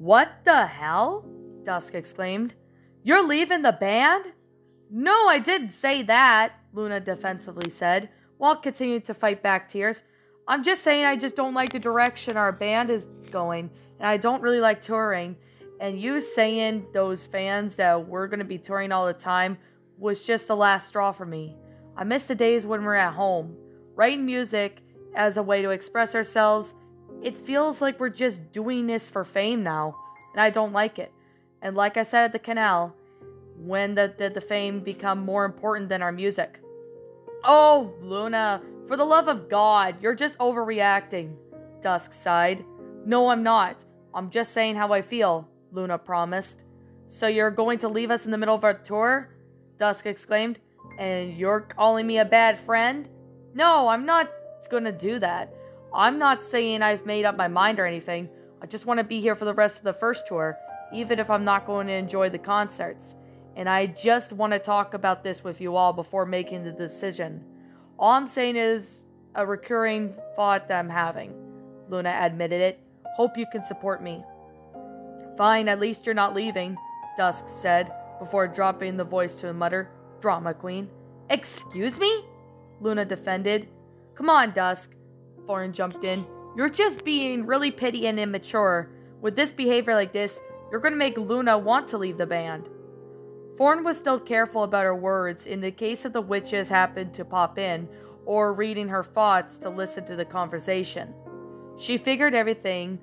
What the hell? Dusk exclaimed. You're leaving the band? No, I didn't say that, Luna defensively said, while continuing to fight back tears. I'm just saying I just don't like the direction our band is going, and I don't really like touring. And you saying those fans that we're going to be touring all the time was just the last straw for me. I miss the days when we're at home, writing music as a way to express ourselves. It feels like we're just doing this for fame now, and I don't like it. And like I said at the canal, when the fame become more important than our music. Oh, Luna, for the love of God, you're just overreacting, Dusk sighed. No, I'm not. I'm just saying how I feel, Luna promised. So you're going to leave us in the middle of our tour? Dusk exclaimed. And you're calling me a bad friend? No, I'm not gonna do that. I'm not saying I've made up my mind or anything. I just want to be here for the rest of the first tour, even if I'm not going to enjoy the concerts. And I just want to talk about this with you all before making the decision. All I'm saying is a recurring thought that I'm having. Luna admitted it. Hope you can support me. Fine, at least you're not leaving, Dusk said, before dropping the voice to a mutter. Drama queen. Excuse me? Luna defended. Come on, Dusk, Thorn jumped in. You're just being really petty and immature. With this behavior like this, you're going to make Luna want to leave the band. Thorn was still careful about her words in the case of the witches happened to pop in or reading her thoughts to listen to the conversation. She figured everything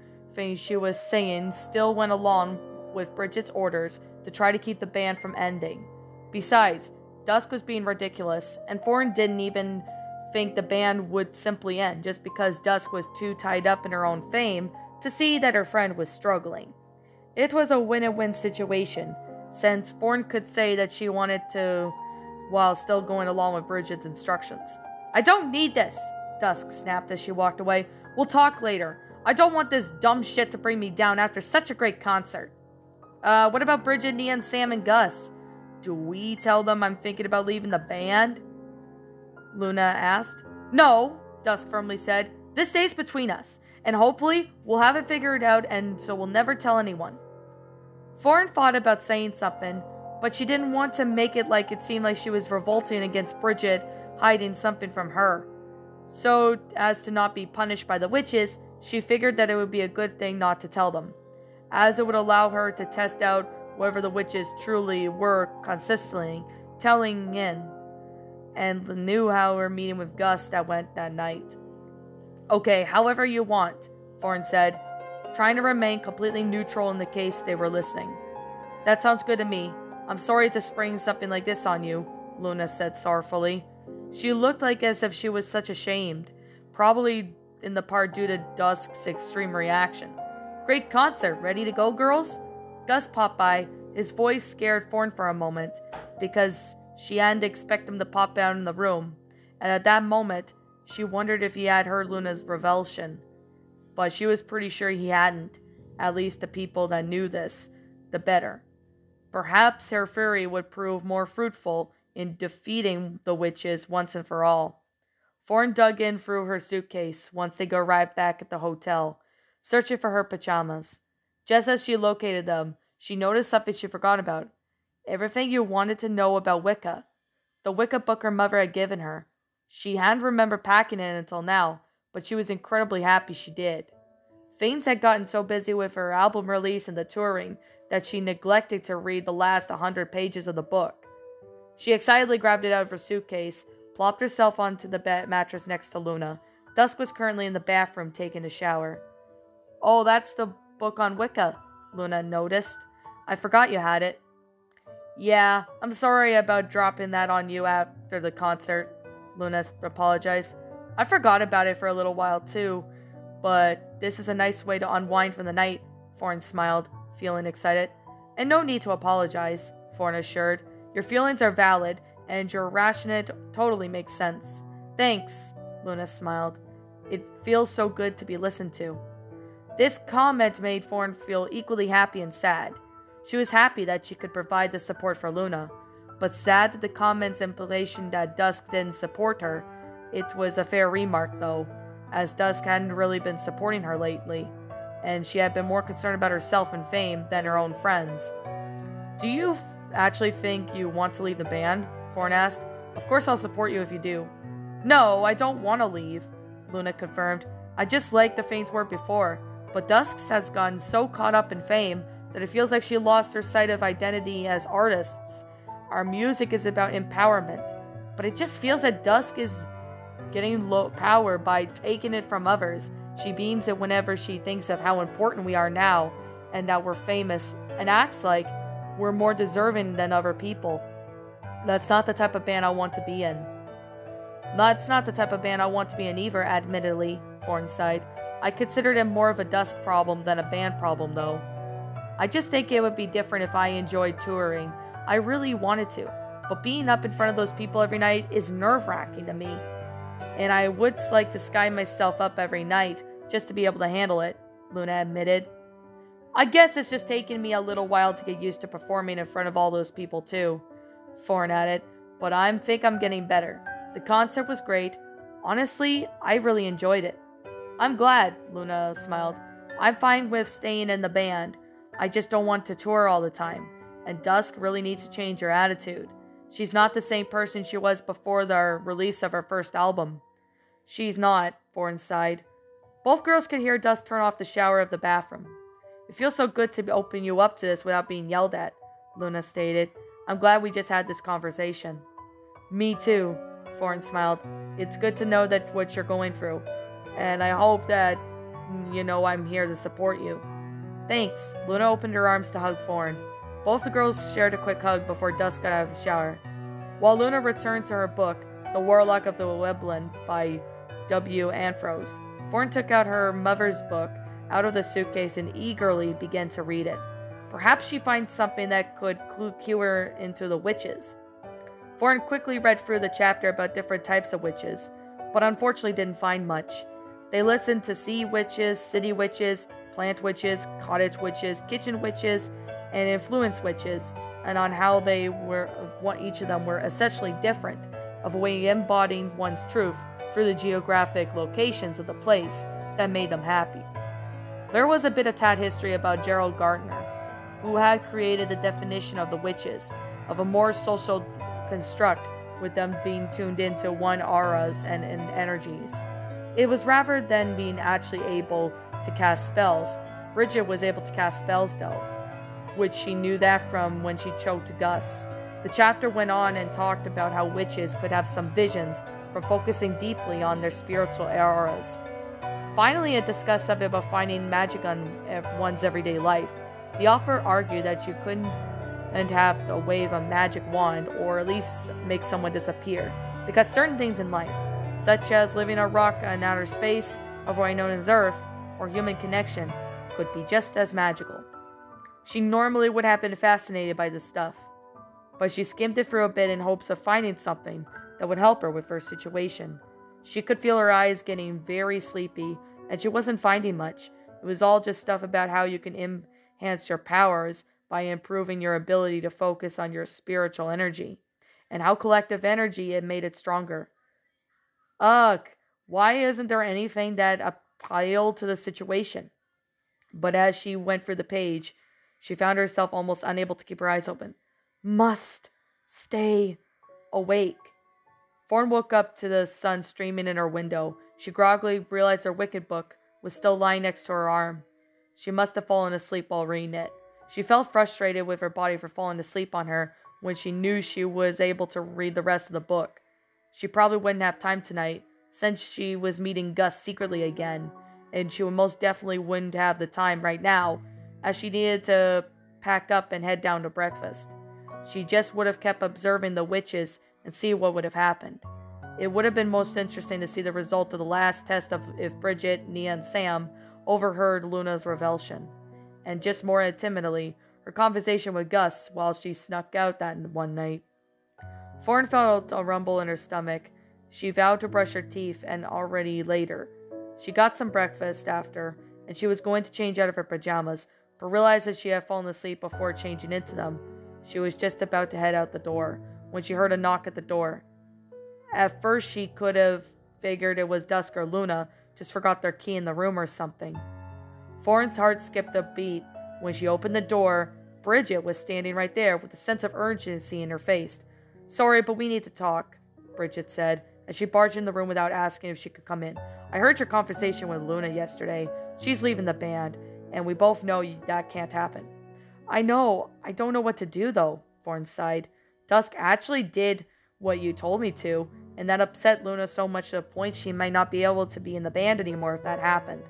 she was saying still went along with Bridget's orders to try to keep the band from ending. Besides, Dusk was being ridiculous, and Thorn didn't even think the band would simply end just because Dusk was too tied up in her own fame to see that her friend was struggling. It was a win-win situation, since Thorn could say that she wanted to while still going along with Bridget's instructions. I don't need this, Dusk snapped as she walked away. We'll talk later. I don't want this dumb shit to bring me down after such a great concert. What about Bridget, Neon, Sam, and Gus? Do we tell them I'm thinking about leaving the band? Luna asked. No, Dusk firmly said. This stays between us, and hopefully we'll have it figured out and so we'll never tell anyone. Thorn thought about saying something, but she didn't want to make it like it seemed like she was revolting against Bridget, hiding something from her. So, as to not be punished by the witches, she figured that it would be a good thing not to tell them, as it would allow her to test out whether the witches truly were consistently telling in, and knew how her meeting with Gus that went that night. Okay, however you want, Thorn said, trying to remain completely neutral in the case they were listening. That sounds good to me. I'm sorry to spring something like this on you, Luna said sorrowfully. She looked like as if she was such ashamed, probably in the part due to Dusk's extreme reaction. Great concert, ready to go, girls? Gus popped by, his voice scared Thorn for a moment, because she hadn't expected him to pop out in the room, and at that moment, she wondered if he had heard Luna's revulsion. But she was pretty sure he hadn't, at least the people that knew this, the better. Perhaps her fury would prove more fruitful in defeating the witches once and for all. Thorn dug in through her suitcase once they got right back at the hotel, searching for her pajamas. Just as she located them, she noticed something she forgot about. Everything you wanted to know about Wicca. The Wicca book her mother had given her. She hadn't remembered packing it until now, but she was incredibly happy she did. Things had gotten so busy with her album release and the touring that she neglected to read the last 100 pages of the book. She excitedly grabbed it out of her suitcase, plopped herself onto the mattress next to Luna. Dusk was currently in the bathroom taking a shower. Oh, that's the book on Wicca, Luna noticed. I forgot you had it. Yeah, I'm sorry about dropping that on you after the concert, Luna apologized. I forgot about it for a little while too, but this is a nice way to unwind from the night, Thorn smiled, feeling excited. And no need to apologize, Thorn assured. Your feelings are valid, and your rationale totally makes sense. Thanks, Luna smiled. It feels so good to be listened to. This comment made Thorn feel equally happy and sad. She was happy that she could provide the support for Luna, but sad that the comment's implication that Dusk didn't support her. It was a fair remark, though, as Dusk hadn't really been supporting her lately. and she had been more concerned about herself and fame than her own friends. "Do you actually think you want to leave the band?" Thorne asked. "Of course I'll support you if you do." "No, I don't want to leave," Luna confirmed. "I just liked the Fanes were before, but Dusk has gotten so caught up in fame that it feels like she lost her sight of identity as artists. Our music is about empowerment, but it just feels that Dusk is getting low power by taking it from others. She beams it whenever she thinks of how important we are now and that we're famous, and acts like we're more deserving than other people. That's not the type of band I want to be in." "That's not the type of band I want to be in either, admittedly," Thorne sighed. "I considered it more of a Dusk problem than a band problem, though. I just think it would be different if I enjoyed touring. I really wanted to, but being up in front of those people every night is nerve-wracking to me. And I would like to sky myself up every night just to be able to handle it," Luna admitted. "I guess it's just taken me a little while to get used to performing in front of all those people too," Thorne added, "but I think I'm getting better. The concert was great. Honestly, I really enjoyed it." "I'm glad," Luna smiled. "I'm fine with staying in the band. I just don't want to tour all the time, and Dusk really needs to change her attitude. She's not the same person she was before the release of her first album." "She's not," Thorne sighed. Both girls could hear Dusk turn off the shower of the bathroom. "It feels so good to open you up to this without being yelled at," Luna stated. "I'm glad we just had this conversation." "Me too," Thorne smiled. "It's good to know that what you're going through, and I hope that you know I'm here to support you." "Thanks." Luna opened her arms to hug Thorne. Both the girls shared a quick hug before Dusk got out of the shower. While Luna returned to her book, The Warlock of the Weblin by W. Anthros, Thorne took out her mother's book out of the suitcase and eagerly began to read it. Perhaps she finds something that could clue her into the witches. Thorne quickly read through the chapter about different types of witches, but unfortunately didn't find much. They listened to sea witches, city witches, plant witches, cottage witches, kitchen witches, and influence witches, and on how they were, what each of them were essentially different, of a way of embodying one's truth through the geographic locations of the place that made them happy. There was a bit of tad history about Gerald Gardner, who had created the definition of the witches, of a more social construct, with them being tuned into one auras and energies. It was rather than being actually able to cast spells. Bridget was able to cast spells though, which she knew that from when she choked Gus. The chapter went on and talked about how witches could have some visions from focusing deeply on their spiritual auras. Finally, it discussed something about finding magic on one's everyday life. The author argued that you couldn't and have to wave a magic wand or at least make someone disappear, because certain things in life, such as living a rock in outer space, otherwise known as Earth, or human connection, could be just as magical. She normally would have been fascinated by this stuff, but she skimmed it through a bit in hopes of finding something that would help her with her situation. She could feel her eyes getting very sleepy, and she wasn't finding much. It was all just stuff about how you can enhance your powers by improving your ability to focus on your spiritual energy, and how collective energy had made it stronger. Ugh, why isn't there anything that appealed to the situation? But as she went through the page, she found herself almost unable to keep her eyes open. Must stay awake. Thorne woke up to the sun streaming in her window. She groggily realized her wicked book was still lying next to her arm. She must have fallen asleep while reading it. She felt frustrated with her body for falling asleep on her when she knew she was able to read the rest of the book. She probably wouldn't have time tonight, since she was meeting Gus secretly again, and she most definitely wouldn't have the time right now, as she needed to pack up and head down to breakfast. She just would have kept observing the witches and see what would have happened. It would have been most interesting to see the result of the last test of if Bridget, Nia, and Sam overheard Luna's revulsion, and just more timidly, her conversation with Gus while she snuck out that one night. Thorne felt a rumble in her stomach. She vowed to brush her teeth, and already later. She got some breakfast after, and she was going to change out of her pajamas, but realized that she had fallen asleep before changing into them. She was just about to head out the door when she heard a knock at the door. At first, she could have figured it was Dusk or Luna, just forgot their key in the room or something. Florence's heart skipped a beat. When she opened the door, Bridget was standing right there with a sense of urgency in her face. "Sorry, but we need to talk," Bridget said, as she barged in the room without asking if she could come in. "I heard your conversation with Luna yesterday. She's leaving the band, and we both know that can't happen." "I know. I don't know what to do, though," Florence sighed. "Dusk actually did what you told me to, and that upset Luna so much to the point she might not be able to be in the band anymore if that happened."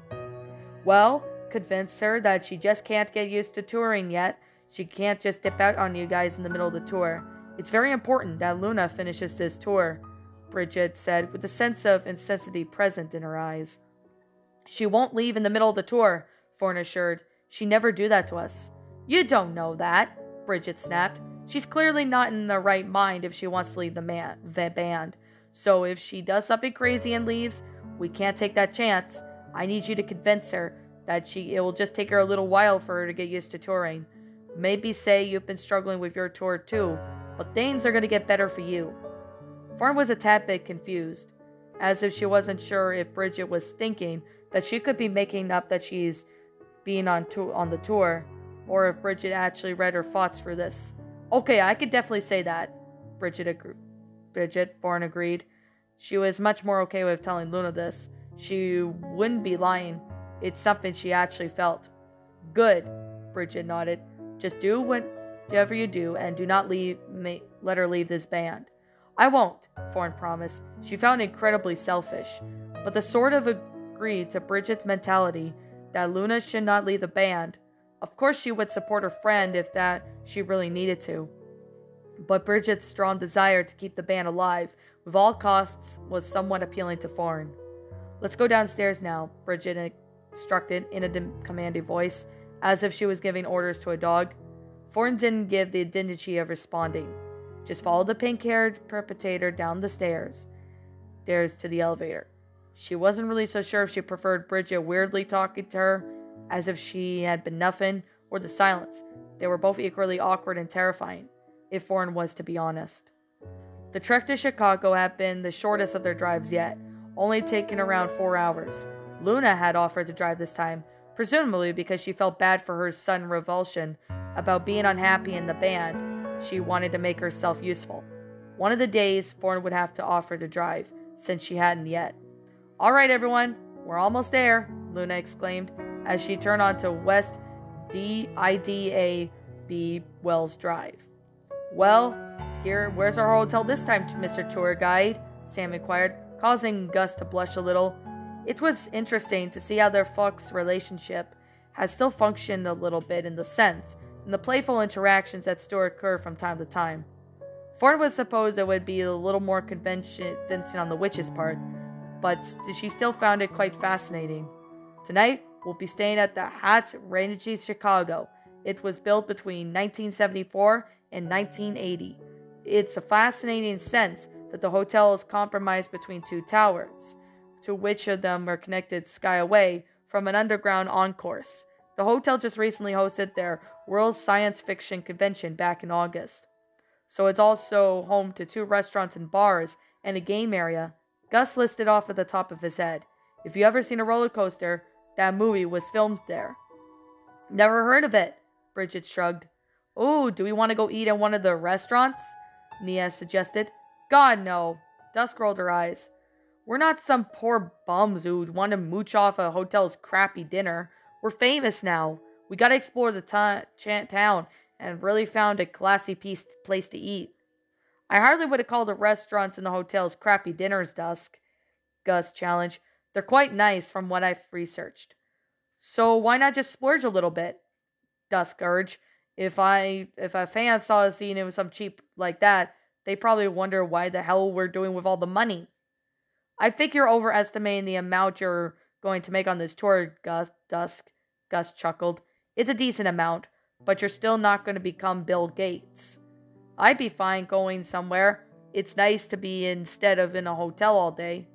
"Well, convince her that she just can't get used to touring yet. She can't just dip out on you guys in the middle of the tour. It's very important that Luna finishes this tour," Bridget said, with a sense of intensity present in her eyes. "She won't leave in the middle of the tour," Foreign assured. "She never do that to us." "You don't know that," Bridget snapped. "She's clearly not in the right mind if she wants to leave the band. So if she does something crazy and leaves, we can't take that chance. I need you to convince her that it will just take her a little while for her to get used to touring. Maybe say you've been struggling with your tour too, but things are going to get better for you." Farm was a tad bit confused, as if she wasn't sure if Bridget was thinking that she could be making up that she's being on the tour, or if Bridget actually read her thoughts for this. "Okay, I could definitely say that," Bridget Bourne agreed. She was much more okay with telling Luna this. She wouldn't be lying. It's something she actually felt. "Good," Bridget nodded. "Just do whatever you do and do not let her leave this band." "I won't," Bourne promised. She found incredibly selfish, but the sort of agreed to Bridget's mentality that Luna should not leave the band. Of course she would support her friend if that she really needed to. But Bridget's strong desire to keep the band alive with all costs was somewhat appealing to Foreign. "Let's go downstairs now," Bridget instructed in a commanding voice, as if she was giving orders to a dog. Foreign didn't give the indignity of responding. Just followed the pink-haired perpetrator down the stairs to the elevator. She wasn't really so sure if she preferred Bridget weirdly talking to her, as if she had been nothing, or the silence. They were both equally awkward and terrifying, if Foreign was to be honest. The trek to Chicago had been the shortest of their drives yet, only taking around 4 hours. Luna had offered to drive this time, presumably because she felt bad for her sudden revulsion about being unhappy in the band. She wanted to make herself useful. One of the days, Foreign would have to offer to drive, since she hadn't yet. "All right, everyone, we're almost there," Luna exclaimed, as she turned onto West D-I-D-A-B Wells Drive. "Well, where's our hotel this time, Mr. Tour Guide?" Sam inquired, causing Gus to blush a little. It was interesting to see how their Fox relationship had still functioned a little bit in the playful interactions that still occur from time to time. Ford was supposed it would be a little more convincing on the witch's part, but she still found it quite fascinating. "Tonight, we'll be staying at the Hyatt Regency Chicago. It was built between 1974 and 1980. It's a fascinating sense that the hotel is compromised between two towers, to which of them are connected sky away from an underground concourse. The hotel just recently hosted their World Science Fiction Convention back in August. So it's also home to 2 restaurants and bars and a game area." Gus listed off at the top of his head. "If you ever seen a roller coaster, that movie was filmed there." "Never heard of it," Bridget shrugged. "Ooh, do we want to go eat at one of the restaurants?" Nia suggested. "God, no." Dusk rolled her eyes. "We're not some poor bums who'd want to mooch off a hotel's crappy dinner. We're famous now. We gotta explore the town and really found a classy place to eat." "I hardly would have called the restaurants and the hotels crappy dinners, Dusk," Gus challenged. "They're quite nice from what I've researched." "So why not just splurge a little bit?" Dusk urged. If a fan saw us eating with some cheap like that, they probably wonder why the hell we're doing with all the money." "I think you're overestimating the amount you're going to make on this tour, Dusk, Gus chuckled. "It's a decent amount, but you're still not going to become Bill Gates." "I'd be fine going somewhere. It's nice to be instead of in a hotel all day,"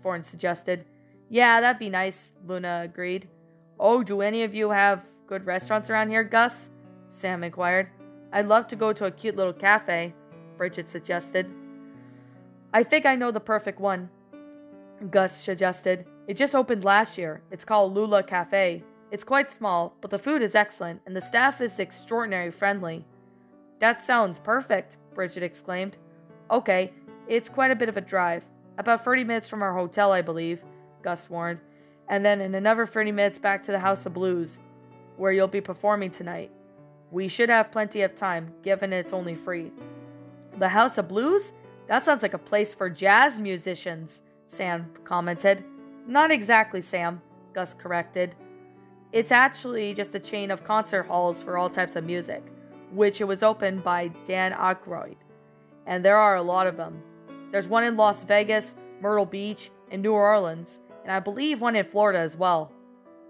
Foreign suggested. "Yeah, that'd be nice," Luna agreed. "Oh, do any of you have good restaurants around here, Gus?" Sam inquired. "I'd love to go to a cute little cafe," Bridget suggested. "I think I know the perfect one," Gus suggested. "It just opened last year. It's called Lula Cafe. It's quite small, but the food is excellent, and the staff is extraordinarily friendly. That sounds perfect, Bridget exclaimed. Okay, it's quite a bit of a drive. About 30 minutes from our hotel, I believe, Gus warned, and then in another 30 minutes back to the House of Blues, where you'll be performing tonight. We should have plenty of time, given it's only free. The House of Blues? That sounds like a place for jazz musicians, Sam commented. Not exactly, Sam, Gus corrected. It's actually just a chain of concert halls for all types of music, which it was opened by Dan Aykroyd. And there are a lot of them. There's one in Las Vegas, Myrtle Beach, and New Orleans, and I believe one in Florida as well.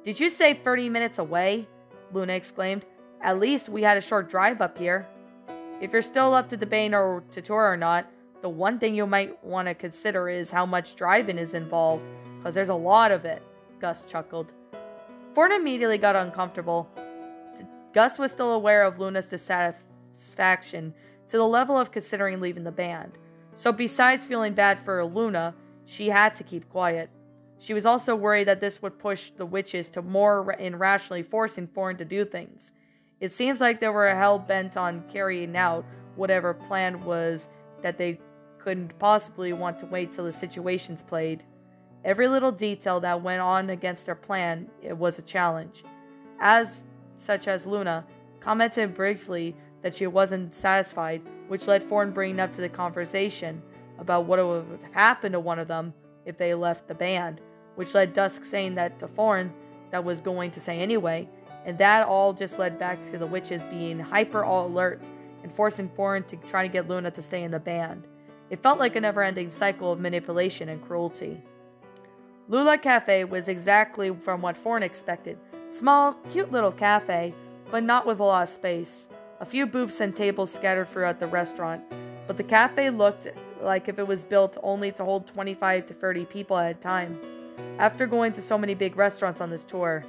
Did you say 30 minutes away? Luna exclaimed. At least we had a short drive up here. If you're still up to debating or to tour or not, the one thing you might want to consider is how much driving is involved, because there's a lot of it, Gus chuckled. Ford immediately got uncomfortable. Gus was still aware of Luna's dissatisfaction to the level of considering leaving the band. So besides feeling bad for Luna, she had to keep quiet. She was also worried that this would push the witches to more irrationally forcing Ford to do things. It seems like they were hell-bent on carrying out whatever plan was that they couldn't possibly want to wait till the situation's played. Every little detail that went on against their plan, it was a challenge. Such as Luna, commented briefly that she wasn't satisfied, which led Ford bringing up to the conversation about what would have happened to one of them if they left the band, which led Dusk saying that to Ford that was going to say anyway, and that all just led back to the witches being hyper alert and forcing Ford to try to get Luna to stay in the band. It felt like a never-ending cycle of manipulation and cruelty. Lula Cafe was exactly from what Ford expected. Small, cute little cafe, but not with a lot of space. A few booths and tables scattered throughout the restaurant, but the cafe looked like if it was built only to hold 25 to 30 people at a time. After going to so many big restaurants on this tour,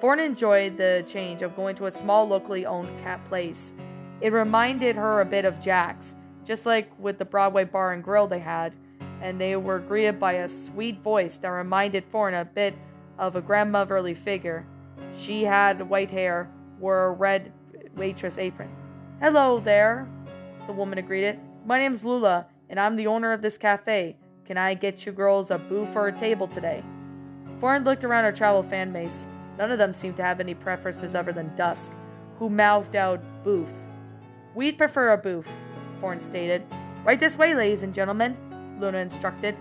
Ford enjoyed the change of going to a small locally owned cat place. It reminded her a bit of Jack's, just like with the Broadway bar and grill they had, and they were greeted by a sweet voice that reminded Ford a bit of a grandmotherly figure. She had white hair, wore a red waitress apron. "Hello there," the woman greeted. "My name's Lula, and I'm the owner of this cafe. Can I get you girls a booth or a table today?" Ford looked around her travel fan base. None of them seemed to have any preferences other than Dusk, who mouthed out "booth." "We'd prefer a booth," Ford stated. "Right this way, ladies and gentlemen," Luna instructed,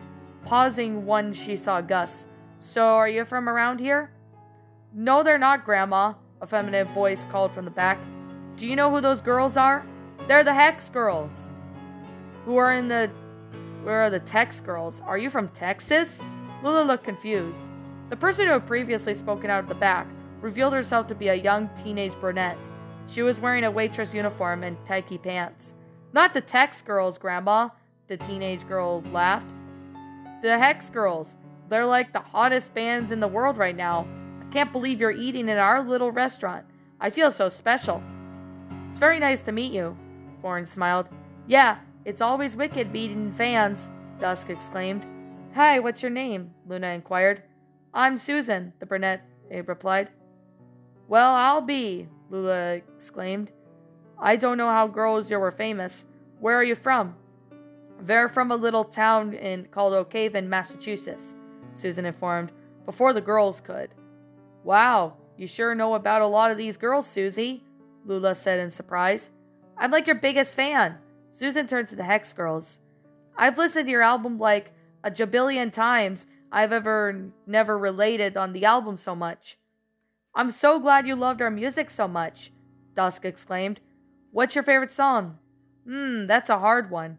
pausing when she saw Gus. "So are you from around here?" "No, they're not, Grandma," a feminine voice called from the back. "Do you know who those girls are?" "They're the Hex Girls." Where are the Tex Girls? Are you from Texas?" Lula looked confused. The person who had previously spoken out of the back revealed herself to be a young teenage brunette. She was wearing a waitress uniform and tighty pants. "Not the Tex Girls, Grandma," the teenage girl laughed. "The Hex Girls. They're like the hottest bands in the world right now. Can't believe you're eating in our little restaurant. I feel so special." "It's very nice to meet you," Ford smiled. "Yeah, it's always wicked meeting fans," Dusk exclaimed. "Hi, what's your name?" Luna inquired. "I'm Susan," the brunette replied. "Well, I'll be," Lula exclaimed. "I don't know how girls you were famous. Where are you from?" "They're from a little town called Oak Haven, Massachusetts," Susan informed, before the girls could. "Wow, you sure know about a lot of these girls, Susie," Lula said in surprise. "I'm like your biggest fan." Susan turned to the Hex Girls. "I've listened to your album like a jabillion times. I've never related on the album so much." "I'm so glad you loved our music so much," Dusk exclaimed. "What's your favorite song?" That's a hard one.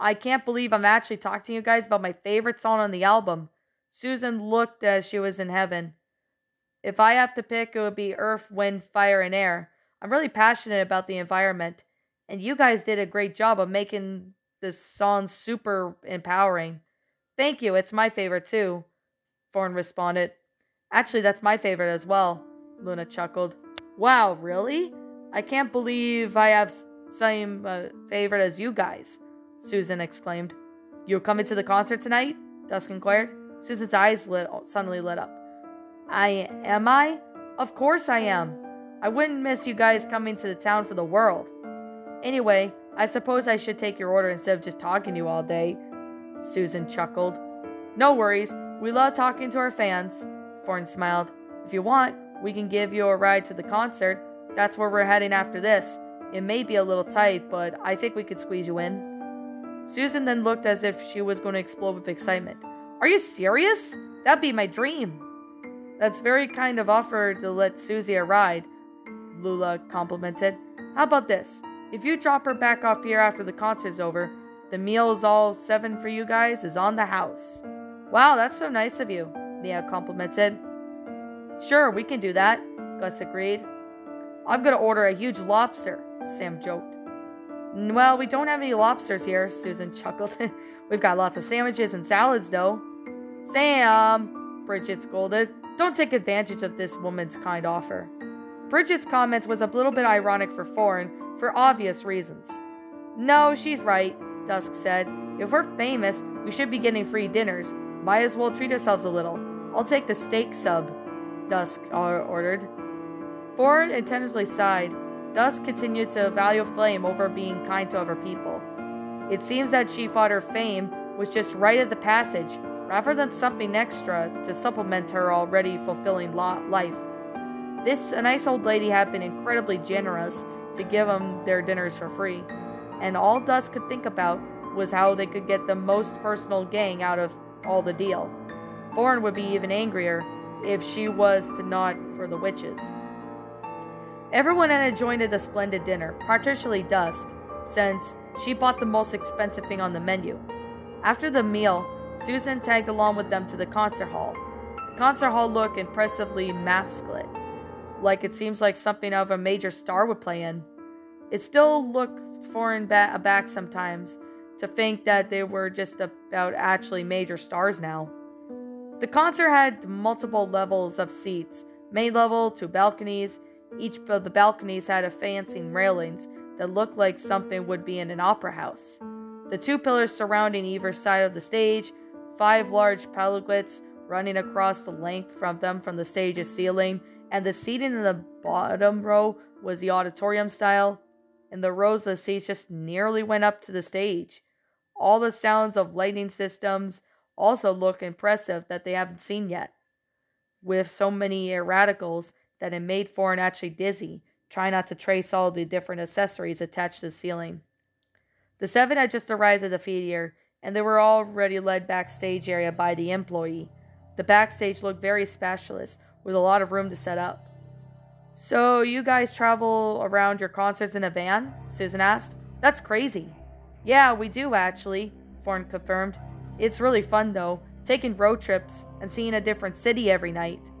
I can't believe I'm actually talking to you guys about my favorite song on the album." Susan looked as she was in heaven. "If I have to pick, it would be Earth, Wind, Fire, and Air. I'm really passionate about the environment, and you guys did a great job of making this song super empowering." "Thank you, it's my favorite too," Ford responded. "Actually, that's my favorite as well," Luna chuckled. "Wow, really? I can't believe I have same favorite as you guys," Susan exclaimed. "You're coming to the concert tonight?" Dusk inquired. Susan's eyes suddenly lit up. "Am I? Of course I am. I wouldn't miss you guys coming to the town for the world. Anyway, I suppose I should take your order instead of just talking to you all day. Susan chuckled. No worries. We love talking to our fans. Thorne smiled. If you want, we can give you a ride to the concert. That's where we're heading after this. It may be a little tight, but I think we could squeeze you in. Susan then looked as if she was going to explode with excitement. Are you serious? That'd be my dream. That's very kind of offer to let Susie a ride, Lula complimented. How about this? If you drop her back off here after the concert's over, the meal's all seven for you guys is on the house. Wow, that's so nice of you, Nia complimented. Sure, we can do that, Gus agreed. I'm going to order a huge lobster, Sam joked. Well, we don't have any lobsters here, Susan chuckled. We've got lots of sandwiches and salads, though. Sam, Bridget scolded. Don't take advantage of this woman's kind offer. Bridget's comment was a little bit ironic for Foreign, for obvious reasons. No, she's right, Dusk said. If we're famous, we should be getting free dinners. Might as well treat ourselves a little. I'll take the steak sub, Dusk ordered. Foreign intentionally sighed. Dusk continued to value Flame over being kind to other people. It seems that she thought her fame was just right at the passage, rather than something extra to supplement her already fulfilling life. This nice old lady had been incredibly generous to give them their dinners for free, and all Dusk could think about was how they could get the most personal gain out of all the deal. Foreign would be even angrier if she was to not for the witches. Everyone had joined at the splendid dinner, particularly Dusk, since she bought the most expensive thing on the menu. After the meal, Susan tagged along with them to the concert hall. The concert hall looked impressively masculine, like it seems like something of a major star would play in. It still looked foreign back sometimes to think that they were just about actually major stars now. The concert had multiple levels of seats, main level to balconies. Each of the balconies had a fancy railings that looked like something would be in an opera house. The two pillars surrounding either side of the stage, five large palliates running across the length from them from the stage's ceiling, and the seating in the bottom row was the auditorium style, and the rows of the seats just nearly went up to the stage. All the sounds of lighting systems also look impressive that they haven't seen yet, with so many erraticals that it made Foreign actually dizzy, trying not to trace all the different accessories attached to the ceiling. The seven had just arrived at the theater, and they were already led backstage area by the employee. The backstage looked very spacious, with a lot of room to set up. So you guys travel around your concerts in a van? Susan asked. That's crazy. Yeah, we do actually, Foreign confirmed. It's really fun though, taking road trips and seeing a different city every night.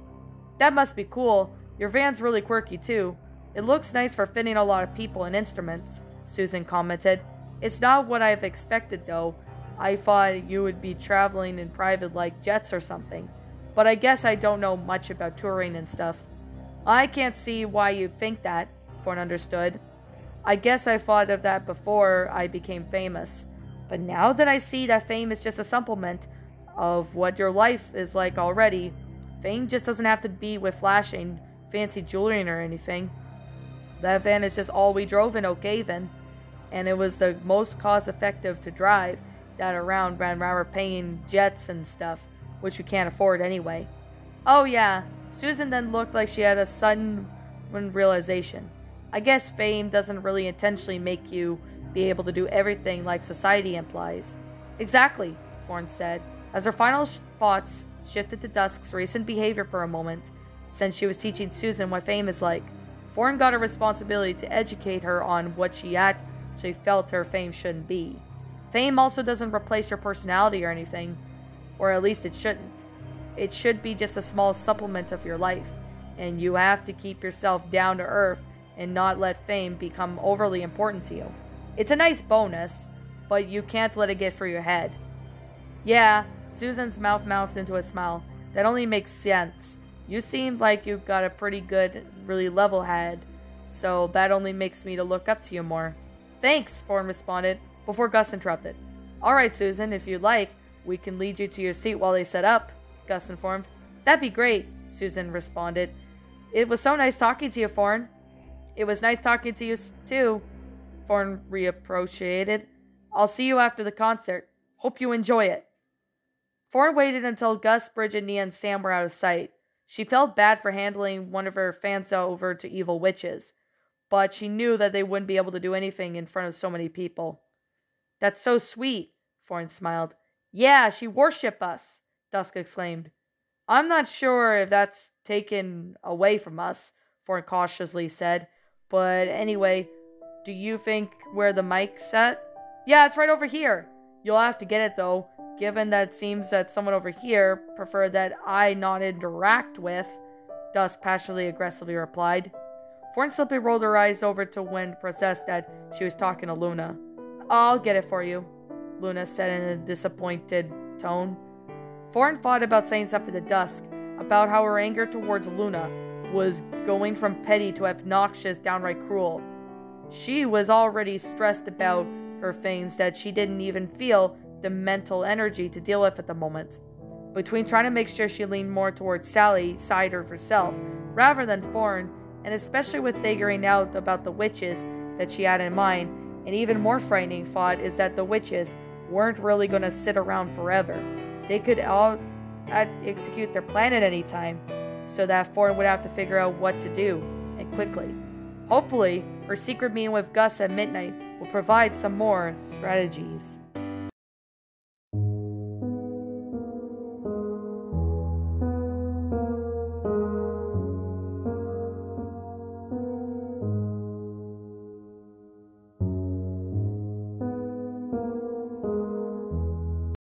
That must be cool. Your van's really quirky too. It looks nice for fitting a lot of people and instruments, Susan commented. It's not what I've expected though. I thought you would be traveling in private like jets or something. But I guess I don't know much about touring and stuff. I can't see why you think that, Foreign understood. I guess I thought of that before I became famous. But now that I see that fame is just a supplement of what your life is like already, fame just doesn't have to be with flashing fancy jewelry or anything. That van is just all we drove in Oak Haven, and it was the most cost-effective to drive that around when we were paying jets and stuff, which we can't afford anyway. Oh yeah, Susan then looked like she had a sudden realization. I guess fame doesn't really intentionally make you be able to do everything like society implies. Exactly, Foreign said, as her final thoughts shifted to Dusk's recent behavior for a moment, since she was teaching Susan what fame is like. Foreign got a responsibility to educate her on what she actually felt her fame shouldn't be. Fame also doesn't replace your personality or anything, or at least it shouldn't. It should be just a small supplement of your life, and you have to keep yourself down to earth and not let fame become overly important to you. It's a nice bonus, but you can't let it get through your head. Yeah, Susan's mouth mouthed into a smile. That only makes sense. You seemed like you got a pretty good, really level head, so that only makes me to look up to you more. Thanks, Foreign responded, before Gus interrupted. Alright, Susan, if you like, we can lead you to your seat while they set up, Gus informed. That'd be great, Susan responded. It was so nice talking to you, Foreign. It was nice talking to you, too. Foreign reappropriated. I'll see you after the concert. Hope you enjoy it. Foreign waited until Gus, Bridget, Nia, and Sam were out of sight. She felt bad for handing one of her fans over to evil witches, but she knew that they wouldn't be able to do anything in front of so many people. That's so sweet, Foreign smiled. Yeah, she worship us, Dusk exclaimed. I'm not sure if that's taken away from us, Foreign cautiously said, but anyway, do you think where the mic's at? Yeah, it's right over here. You'll have to get it, though. Given that it seems that someone over here preferred that I not interact with, Dusk passionately aggressively replied. Foreign simply rolled her eyes over to Wind, processed that she was talking to Luna. I'll get it for you, Luna said in a disappointed tone. Foreign thought about saying something to Dusk, about how her anger towards Luna was going from petty to obnoxious, downright cruel. She was already stressed about her things that she didn't even feel the mental energy to deal with at the moment. Between trying to make sure she leaned more towards Sally's side of herself, rather than Foreign, and especially with figuring out about the witches that she had in mind, an even more frightening thought is that the witches weren't really going to sit around forever. They could all execute their plan at any time, so that Foreign would have to figure out what to do, and quickly. Hopefully, her secret meeting with Gus at midnight will provide some more strategies.